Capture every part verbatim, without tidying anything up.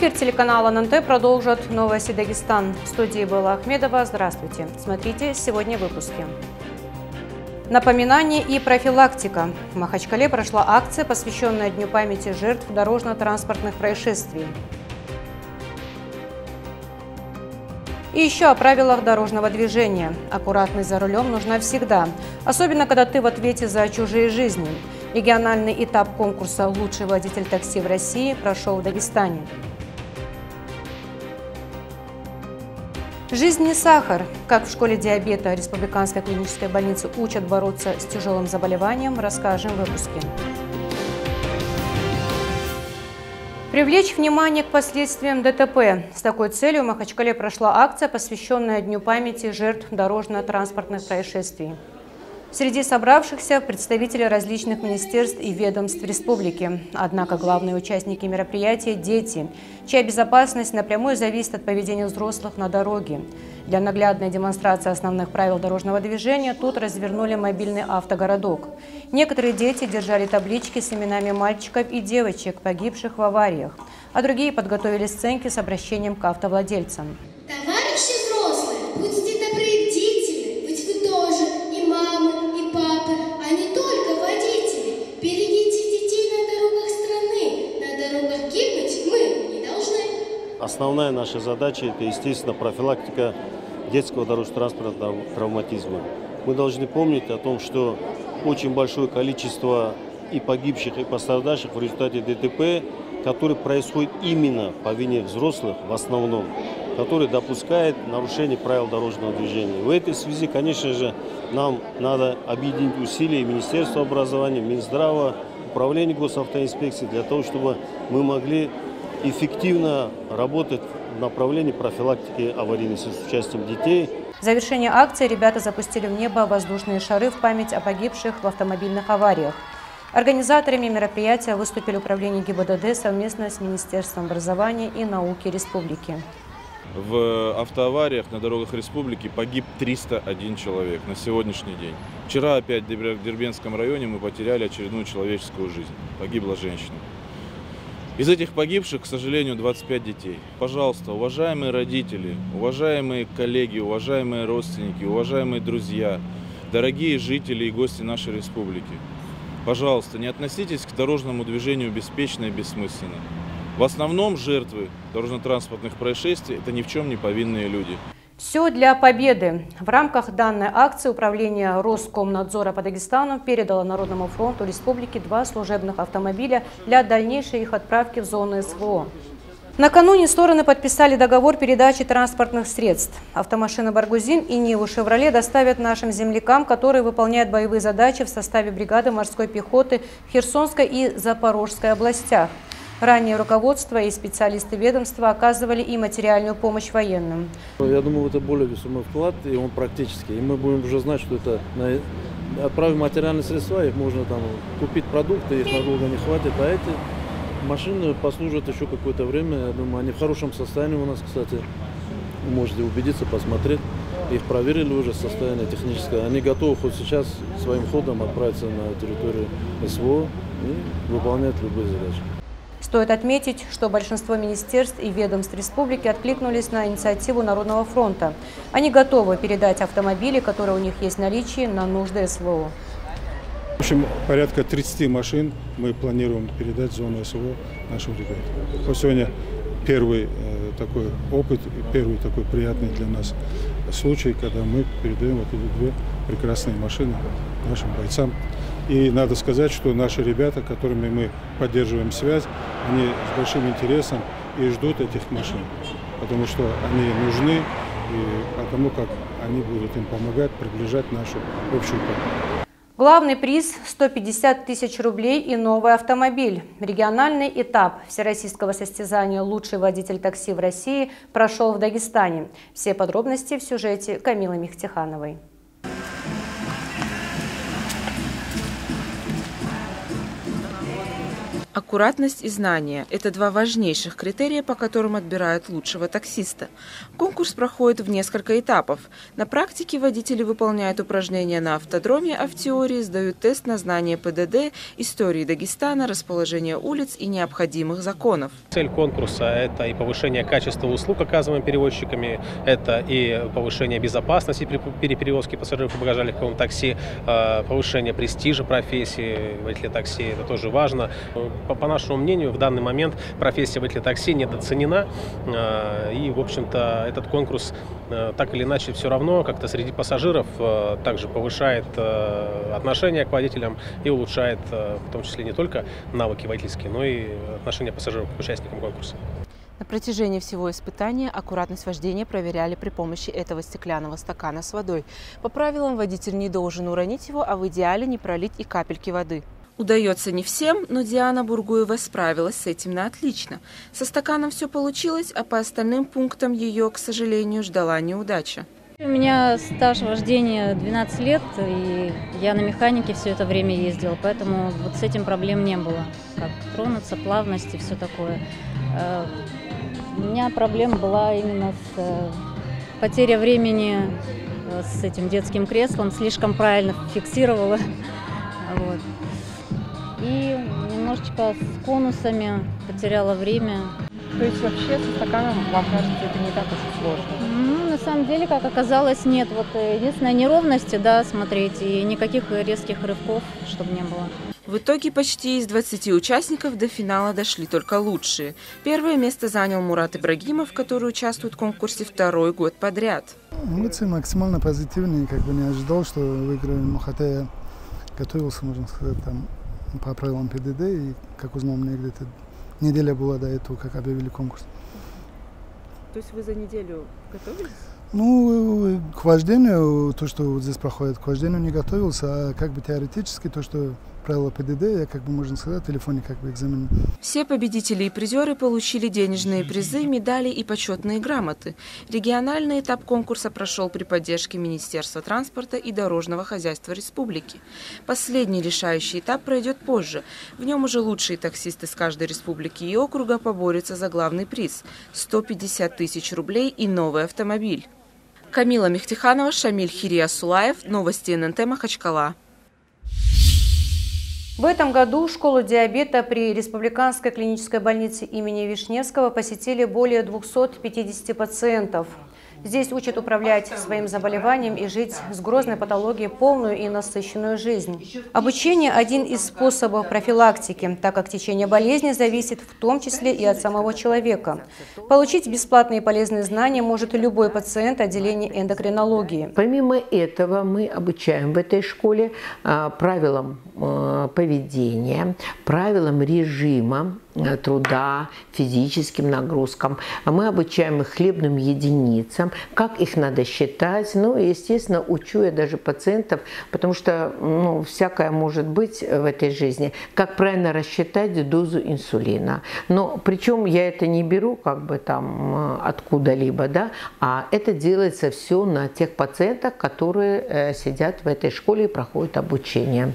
Эфир телеканала эн эн тэ продолжит новости Дагестан. В студии Белла Ахмедова. Здравствуйте. Смотрите сегодня в выпуске. Напоминание и профилактика. В Махачкале прошла акция, посвященная Дню памяти жертв дорожно-транспортных происшествий. И еще о правилах дорожного движения. Аккуратность за рулем нужна всегда, особенно когда ты в ответе за чужие жизни. Региональный этап конкурса «Лучший водитель такси в России» прошел в Дагестане. Жизнь не сахар. Как в школе диабета Республиканской клинической больницы учат бороться с тяжелым заболеванием, расскажем в выпуске. Привлечь внимание к последствиям дэ тэ пэ. С такой целью в Махачкале прошла акция, посвященная Дню памяти жертв дорожно-транспортных происшествий. Среди собравшихся представители различных министерств и ведомств республики. Однако главные участники мероприятия – дети, чья безопасность напрямую зависит от поведения взрослых на дороге. Для наглядной демонстрации основных правил дорожного движения тут развернули мобильный автогородок. Некоторые дети держали таблички с именами мальчиков и девочек, погибших в авариях, а другие подготовили сценки с обращением к автовладельцам. Товарищи взрослые, будьте добры к детям. Основная наша задача – это, естественно, профилактика детского дорожно-транспортного травматизма. Мы должны помнить о том, что очень большое количество и погибших, и пострадавших в результате дэ тэ пэ, которые происходят именно по вине взрослых в основном, которые допускают нарушение правил дорожного движения. В этой связи, конечно же, нам надо объединить усилия Министерства образования, Минздрава, Управления госавтоинспекции для того, чтобы мы могли эффективно работать в направлении профилактики аварийности с участием детей. В завершение акции ребята запустили в небо воздушные шары в память о погибших в автомобильных авариях. Организаторами мероприятия выступили управление гэ и бэ дэ дэ совместно с Министерством образования и науки республики. В автоавариях на дорогах республики погиб триста один человек на сегодняшний день. Вчера опять в Дербенском районе мы потеряли очередную человеческую жизнь. Погибла женщина. Из этих погибших, к сожалению, двадцать пять детей. Пожалуйста, уважаемые родители, уважаемые коллеги, уважаемые родственники, уважаемые друзья, дорогие жители и гости нашей республики, пожалуйста, не относитесь к дорожному движению беспечно и бессмысленно. В основном жертвы дорожно-транспортных происшествий – это ни в чем не повинные люди. Все для победы. В рамках данной акции управление Роскомнадзора по Дагестану передало Народному фронту республики два служебных автомобиля для дальнейшей их отправки в зону эс вэ о. Накануне стороны подписали договор передачи транспортных средств. Автомашины «Баргузин» и «Ниву» «Шевроле» доставят нашим землякам, которые выполняют боевые задачи в составе бригады морской пехоты в Херсонской и Запорожской областях. Ранее руководство и специалисты ведомства оказывали и материальную помощь военным. Я думаю, это более весомый вклад, и он практически. И мы будем уже знать, что это отправим материальные средства, их можно там купить продукты, их надолго не хватит, а эти машины послужат еще какое-то время. Я думаю, они в хорошем состоянии у нас, кстати. Вы можете убедиться, посмотреть. Их проверили уже состояние техническое. Они готовы хоть сейчас своим ходом отправиться на территорию эс вэ о и выполнять любые задачи. Стоит отметить, что большинство министерств и ведомств республики откликнулись на инициативу Народного фронта. Они готовы передать автомобили, которые у них есть в наличии, на нужды эс вэ о. В общем, порядка тридцати машин мы планируем передать в зону эс вэ о нашим ребятам. Вот сегодня первый такой опыт, первый такой приятный для нас случай, когда мы передаем вот эти две прекрасные машины нашим бойцам. И надо сказать, что наши ребята, которыми мы поддерживаем связь, они с большим интересом и ждут этих машин, потому что они нужны, и потому как они будут им помогать приближать нашу общую победу. Главный приз – сто пятьдесят тысяч рублей и новый автомобиль. Региональный этап всероссийского состязания «Лучший водитель такси в России» прошел в Дагестане. Все подробности в сюжете Камилы Мехтихановой. Аккуратность и знания – это два важнейших критерия, по которым отбирают лучшего таксиста. Конкурс проходит в несколько этапов. На практике водители выполняют упражнения на автодроме, а в теории сдают тест на знание ПДД, истории Дагестана, расположение улиц и необходимых законов. Цель конкурса – это и повышение качества услуг, оказываемых перевозчиками, это и повышение безопасности при перевозке пассажиров и багажа легковым такси, повышение престижа профессии водителя такси – это тоже важно. По нашему мнению, в данный момент профессия водителя такси недооценена. И, в общем-то, этот конкурс так или иначе все равно как-то среди пассажиров также повышает отношение к водителям и улучшает в том числе не только навыки водительские, но и отношение пассажиров к участникам конкурса. На протяжении всего испытания аккуратность вождения проверяли при помощи этого стеклянного стакана с водой. По правилам, водитель не должен уронить его, а в идеале не пролить и капельки воды. Удается не всем, но Диана Бургуева справилась с этим на отлично. Со стаканом все получилось, а по остальным пунктам ее, к сожалению, ждала неудача. У меня стаж вождения двенадцать лет, и я на механике все это время ездила, поэтому вот с этим проблем не было. Как тронуться, плавность и все такое. У меня проблема была именно с потерей времени с этим детским креслом, слишком правильно фиксировала. Вот. И немножечко с конусами потеряла время. То есть вообще со стаканом, вам кажется, это не так уж сложно? Ну, на самом деле, как оказалось, нет. Вот единственное, неровности, да, смотреть, и никаких резких рывков, чтобы не было. В итоге почти из двадцати участников до финала дошли только лучшие. Первое место занял Мурат Ибрагимов, который участвует в конкурсе второй год подряд. Эмоции максимально позитивные, как бы не ожидал, что выиграем, хотя я готовился, можно сказать, там, по правилам ПДД, и, как узнал, мне где-то неделя была до этого, как объявили конкурс. То есть вы за неделю готовились? Ну, к вождению, то, что вот здесь проходит, к вождению не готовился, а как бы теоретически то, что правила ПДД, я, как бы можно сказать, в телефоне как бы экзамен. Все победители и призеры получили денежные призы, медали и почетные грамоты. Региональный этап конкурса прошел при поддержке Министерства транспорта и дорожного хозяйства республики. Последний решающий этап пройдет позже. В нем уже лучшие таксисты с каждой республики и округа поборются за главный приз – сто пятьдесят тысяч рублей и новый автомобиль. Камила Мехтиханова, Шамиль Хирия-Сулаев. Новости эн эн тэ Махачкала. В этом году школу диабета при Республиканской клинической больнице имени Вишневского посетили более двухсот пятидесяти пациентов. Здесь учат управлять своим заболеванием и жить с грозной патологией полную и насыщенную жизнь. Обучение – один из способов профилактики, так как течение болезни зависит в том числе и от самого человека. Получить бесплатные и полезные знания может любой пациент отделения эндокринологии. Помимо этого, мы обучаем в этой школе правилам поведения, правилам режима труда, физическим нагрузкам. Мы обучаем их хлебным единицам, как их надо считать. Ну, естественно, учу я даже пациентов, потому что, ну, всякое может быть в этой жизни. Как правильно рассчитать дозу инсулина. Но причем я это не беру как бы там откуда-либо, да, а это делается все на тех пациентах, которые сидят в этой школе и проходят обучение.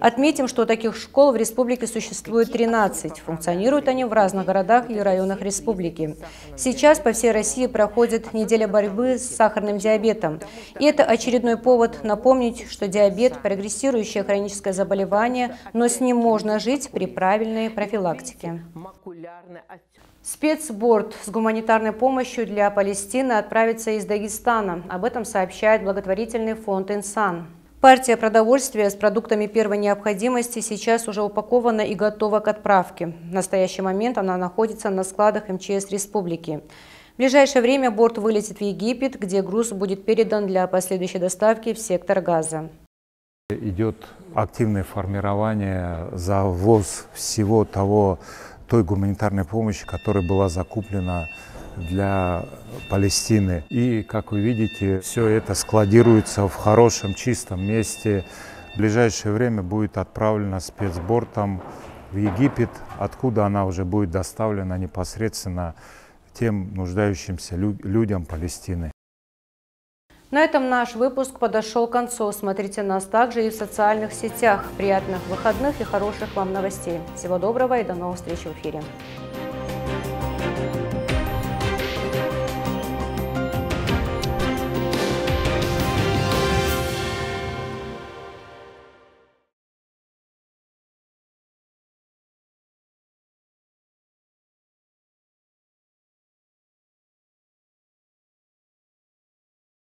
Отметим, что таких школ в республике существует тринадцать. Функционируют они в разных городах и районах республики. Сейчас по всей России проходит неделя борьбы с сахарным диабетом. И это очередной повод напомнить, что диабет – прогрессирующее хроническое заболевание, но с ним можно жить при правильной профилактике. Спецборд с гуманитарной помощью для Палестины отправится из Дагестана. Об этом сообщает благотворительный фонд «Инсан». Партия продовольствия с продуктами первой необходимости сейчас уже упакована и готова к отправке. В настоящий момент она находится на складах эм че эс республики. В ближайшее время борт вылетит в Египет, где груз будет передан для последующей доставки в сектор Газа. Идет активное формирование, завоз всего того, той гуманитарной помощи, которая была закуплена для Палестины. И, как вы видите, все это складируется в хорошем, чистом месте. В ближайшее время будет отправлено спецбортом в Египет, откуда она уже будет доставлена непосредственно тем нуждающимся людям Палестины. На этом наш выпуск подошел к концу. Смотрите нас также и в социальных сетях. Приятных выходных и хороших вам новостей. Всего доброго и до новых встреч в эфире.